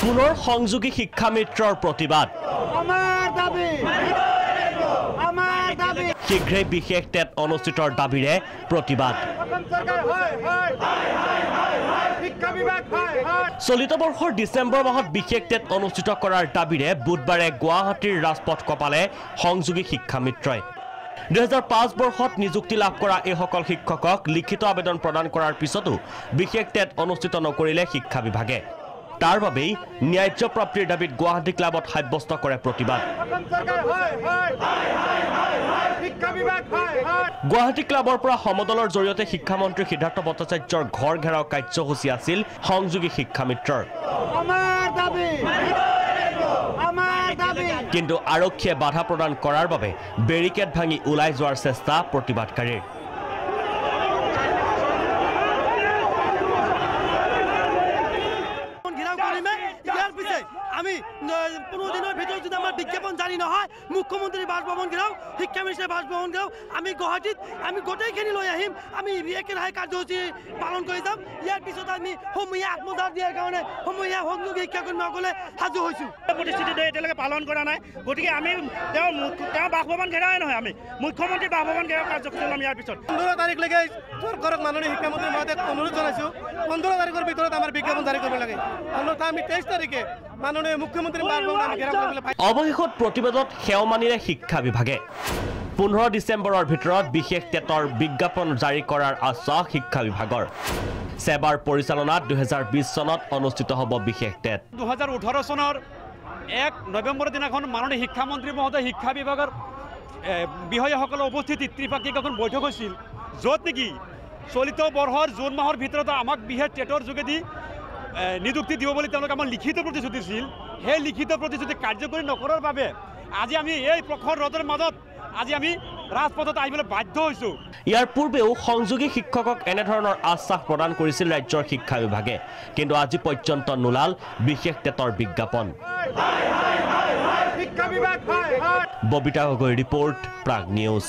পুনৰ সংযোগী শিক্ষা মিত্ৰৰ প্ৰতিবাদ। শীঘ্ৰেই বিশেষ টেট অনুষ্ঠিতৰ দাবীৰে প্ৰতিবাদ। চলিত বৰ্ষৰ ডিচেম্বৰ মাহত বিশেষ টেট অনুষ্ঠিত কৰাৰ দাবীৰে বুধবাৰে গুৱাহাটীৰ ৰাজপথ কঁপালে সংযোগী শিক্ষা মিত্ৰই। ২০০৫ বৰ্ষত নিযুক্তি লাভ কৰা এইসকল শিক্ষকক লিখিত আবেদন প্ৰদান কৰাৰ পিছতো বিশেষ টেট অনুষ্ঠিত নকৰিলে শিক্ষা বিভাগে। তাৰ বাবেই ন্যায্য প্ৰাপ্তিৰ দাবীত গুৱাহাটী ক্লাবত সাব্যস্ত কৰে প্ৰতিবাদ। গুৱাহাটী ক্লাবৰ পৰা সমদলৰ জৰিয়তে শিক্ষামন্ত্ৰী সিদ্ধাৰ্থ ভট্টাচাৰ্যৰ ঘৰ ঘেৰাও কাৰ্যসূচী আছিল সংযোগী শিক্ষা মিত্ৰৰ। কিন্তু আৰক্ষীয়ে বাধা প্ৰদান কৰাৰ বাবে বেৰিকেড ভাঙি ওলাই যোৱাৰ চেষ্টা প্ৰতিবাদকাৰীৰ। আমি 15 দিনের ভিতর যদি আমার বিজ্ঞাপন জারি না হয়, মুখ্যমন্ত্রী বাসভবন গেলাম, শিক্ষা মিনিস্টার বাসভবন গেলাম, আমি গুৱাহাটীত আমি গোটেইখিনি লৈ আহিম। আমি একেৰাহে কাৰ্যসূচী পালন কৰি যাম। ইয়াৰ পিছত আমি সমূহীয়া আত্মদাহ দিয়াৰ কাৰণে সমূহীয়া সংযোগী শিক্ষাকৰ্মীসকলে সাজু হৈছোঁ। প্ৰতিশ্ৰুতিটো এতিয়ালৈকে পালন কৰা নাই, গতিকে আমি তেওঁ বাসভৱন ঘেৰাই নহয়, আমি মুখ্যমন্ত্ৰী বাসভৱন ঘেৰাও কাৰ্যসূচী ল'ম। ইয়াৰ পিছত 15 তাৰিখলৈকে চৰকাৰক মাননীয় শিক্ষামন্ত্ৰীৰ মতে অনুৰোধ জনাইছোঁ, 15 তাৰিখৰ ভিতৰত আমাৰ বিজ্ঞাপন জাৰি কৰিব লাগে, অন্যথা আমি 23 তাৰিখে মাননীয় মুখ্যমন্ত্ৰী বাসভৱন আমি ঘেৰাও কৰিবলৈ পাই। অৱশেষত প্ৰতিবাদত সেৱা মানিলে শিক্ষা বিভাগে। 15 ডিচেম্বৰৰ ভিতৰত বিশেষ টেটৰ বিজ্ঞাপন জাৰি কৰাৰ আশ্বাস শিক্ষা বিভাগৰ। সেৱাৰ পৰিচালনাত 2020 চনত অনুষ্ঠিত হ'ব বিশেষ টেট। 2018 চনৰ 1 নৱেম্বৰ দিনাখন মাননীয় শিক্ষামন্ত্ৰী মহোদয় শিক্ষা বিভাগৰ বিষয়াসকলৰ উপস্থিতিত ত্ৰিপাক্ষিক এখন বৈঠক হৈছিল, য'ত নেকি চলিত বৰ্ষৰ জুন মাহৰ ভিতৰত আমাক বিশেষ টেটৰ যোগেদি নিযুক্তি দিব বুলি তেওঁলোকে আমাৰ লিখিত প্ৰতিশ্ৰুতি দিছিল। সেই লিখিত প্ৰতিশ্ৰুতি কাৰ্যকৰী নকৰাৰ বাবে আজি আমি এই প্ৰখৰ ৰদৰ মাজত আজি আমি ৰাজপথত আহিবলৈ বাধ্য হৈছোঁ। ইয়াৰ পূৰ্বেও সংযোগী শিক্ষকক এনেধৰণৰ আশ্বাস প্ৰদান কৰিছিল ৰাজ্যৰ শিক্ষা বিভাগে, কিন্তু আজি পৰ্যন্ত নোলাল বিশেষ টেটৰ বিজ্ঞাপন। Babita Gogoi, report, Prag news.